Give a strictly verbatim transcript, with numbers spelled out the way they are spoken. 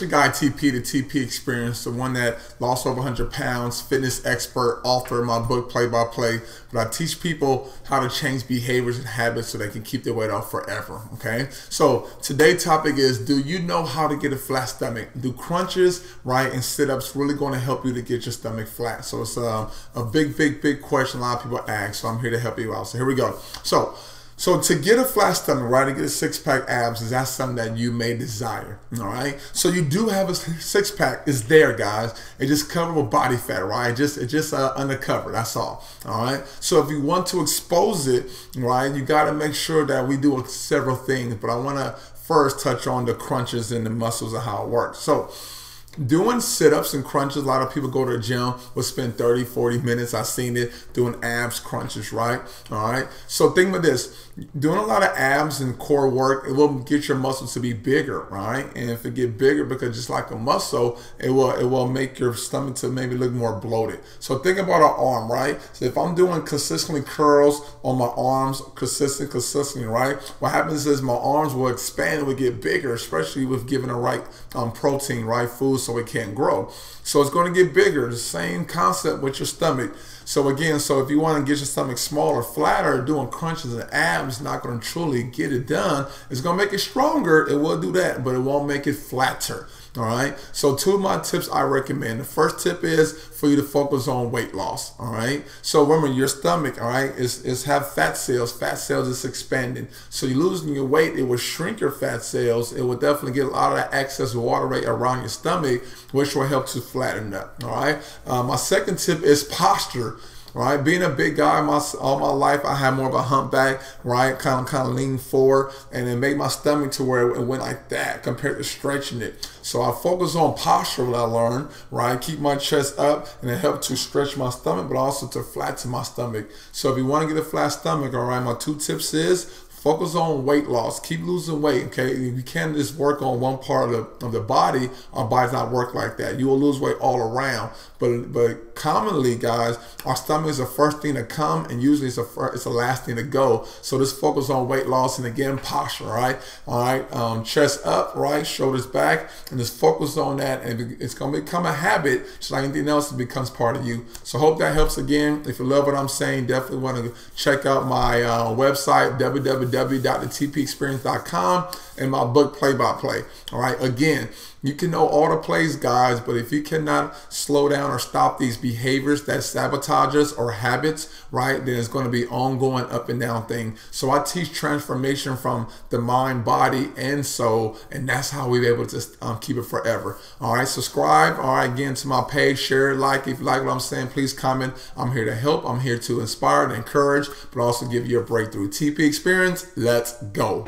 It's your guy T P, the T P Experience, the one that lost over one hundred pounds, fitness expert, author of my book, Play by Play. But I teach people how to change behaviors and habits so they can keep their weight off forever, okay? So today's topic is, do you know how to get a flat stomach? Do crunches, right, and sit-ups really going to help you to get your stomach flat? So it's um, a big, big, big question a lot of people ask, so I'm here to help you out. So here we go. So. So to get a flat stomach, right, to get a six-pack abs, is that something that you may desire, all right? So you do have a six-pack. It's there, guys. It's just covered with body fat, right? It's just, it's just uh, undercover, that's all, all right? So if you want to expose it, right, you got to make sure that we do several things, but I want to first touch on the crunches and the muscles and how it works. So doing sit-ups and crunches, a lot of people go to the gym, will spend thirty, forty minutes, I've seen it, doing abs, crunches, right? All right, so think about this, doing a lot of abs and core work, it will get your muscles to be bigger, right? And if it get bigger, because just like a muscle, it will it will make your stomach to maybe look more bloated. So think about our arm, right? So if I'm doing consistently curls on my arms, consistent, consistently, right? What happens is my arms will expand, will get bigger, especially with giving the right um, protein, right, food, so it can't grow. So it's going to get bigger. The same concept with your stomach. So again, so if you want to get your stomach smaller, flatter, doing crunches and abs is not going to truly get it done. It's going to make it stronger. It will do that, but it won't make it flatter. All right. So two of my tips I recommend. The first tip is for you to focus on weight loss. All right. So remember, your stomach, all right, is, is have fat cells. Fat cells is expanding. So you're losing your weight. It will shrink your fat cells. It will definitely get a lot of that excess water rate around your stomach, which will help to flatten up. All right. Uh, my second tip is posture. Right, being a big guy my, all my life, I had more of a humpback, right, kind of kind of lean forward, and it made my stomach to where it went like that compared to stretching it. So I focus on posture, what I learned, right, keep my chest up, and it helped to stretch my stomach, but also to flatten my stomach. So if you want to get a flat stomach, all right, my two tips is, focus on weight loss. Keep losing weight, okay? You can't just work on one part of the, of the body. Our body's not work like that. You will lose weight all around. But but commonly, guys, our stomach is the first thing to come, and usually it's the first, it's the last thing to go. So just focus on weight loss and, again, posture, right? All right, um, chest up, right, shoulders back, and just focus on that, and it's going to become a habit, just like anything else, it becomes part of you. So hope that helps again. If you love what I'm saying, definitely want to check out my uh, website, w w w dot the t p experience dot com, and my book Play by Play. All right, again, you can know all the plays, guys, but if you cannot slow down or stop these behaviors that sabotage us or habits, right, then it's going to be ongoing up and down thing. So I teach transformation from the mind, body, and soul, and that's how we're able to um, keep it forever. All right, subscribe, all right, again, to my page, share, like. If you like what I'm saying, please comment. I'm here to help. I'm here to inspire and encourage, but also give you a breakthrough. T P Experience, let's go.